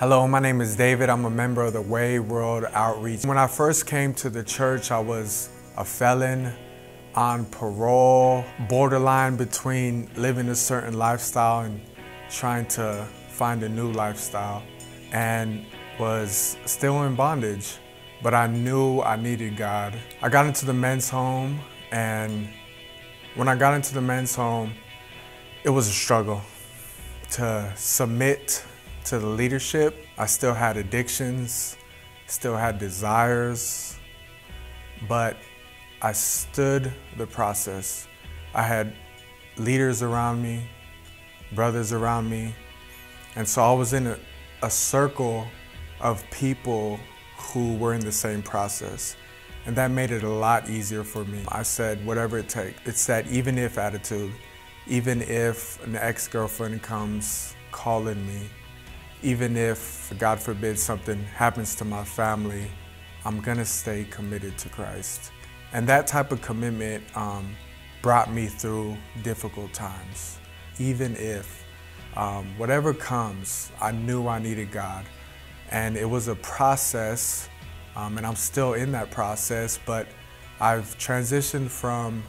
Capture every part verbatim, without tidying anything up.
Hello, my name is David. I'm a member of the Way World Outreach. When I first came to the church, I was a felon on parole, borderline between living a certain lifestyle and trying to find a new lifestyle, and was still in bondage, but I knew I needed God. I got into the men's home, and when I got into the men's home, it was a struggle to submit to the leadership. I still had addictions, still had desires, but I stood the process. I had leaders around me, brothers around me, and so I was in a, a circle of people who were in the same process, and that made it a lot easier for me. I said, whatever it takes. It's that even if attitude, even if an ex-girlfriend comes calling me, even if, God forbid, something happens to my family, I'm gonna stay committed to Christ. And that type of commitment um, brought me through difficult times. Even if, um, whatever comes, I knew I needed God. And it was a process, um, and I'm still in that process, but I've transitioned from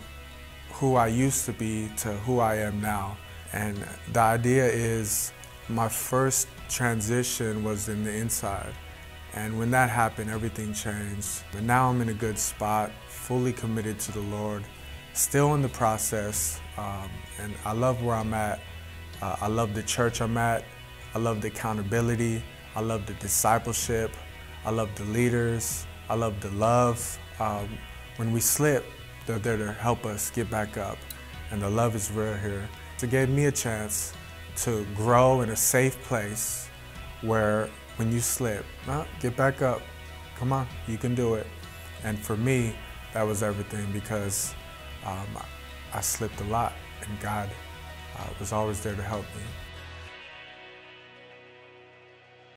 who I used to be to who I am now. And the idea is, my first transition was in the inside, and when that happened, everything changed. And now I'm in a good spot, fully committed to the Lord, still in the process, um, and I love where I'm at. Uh, I love the church I'm at. I love the accountability. I love the discipleship. I love the leaders. I love the love. Um, when we slip, they're there to help us get back up, and the love is real here. It gave me a chance to grow in a safe place where when you slip, oh, get back up, come on, you can do it. And for me, that was everything, because um, I slipped a lot, and God uh, was always there to help me.